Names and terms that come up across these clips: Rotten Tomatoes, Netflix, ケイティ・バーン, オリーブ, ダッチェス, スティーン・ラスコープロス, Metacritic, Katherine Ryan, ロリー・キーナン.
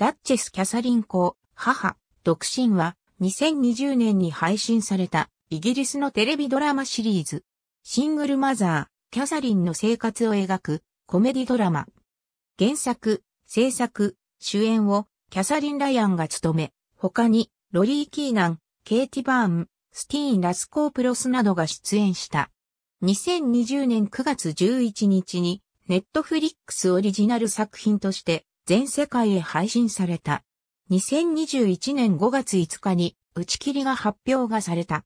ダッチェス・キャサリン公、母、独身は2020年に配信されたイギリスのテレビドラマシリーズ。シングルマザー、キャサリンの生活を描くコメディドラマ。原作、制作、主演をキャサリン・ラヤンが務め、他にロリー・キーナン、ケイティ・バーン、スティーン・ラスコープロスなどが出演した。2020年9月11日にネットフリックスオリジナル作品として全世界へ配信された。2021年5月5日に打ち切りが発表がされた。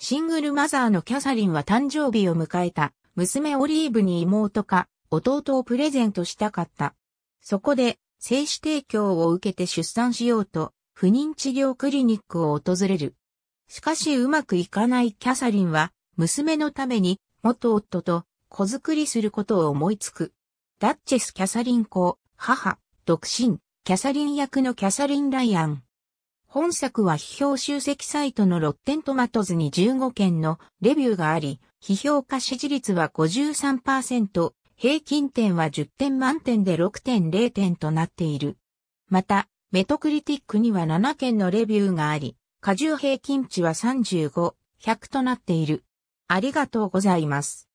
シングルマザーのキャサリンは誕生日を迎えた娘オリーブに妹か弟をプレゼントしたかった。そこで精子提供を受けて出産しようと不妊治療クリニックを訪れる。しかしうまくいかないキャサリンは娘のために元夫と子作りすることを思いつく。ダッチェス・キャサリン公、母、独身、キャサリン役のキャサリン・ライアン。本作は批評集積サイトのRotten Tomatoesに15件のレビューがあり、批評家支持率は 53%、平均点は10点満点で 6.0 点となっている。また、メトクリティックには7件のレビューがあり、加重平均値は35、100となっている。ありがとうございます。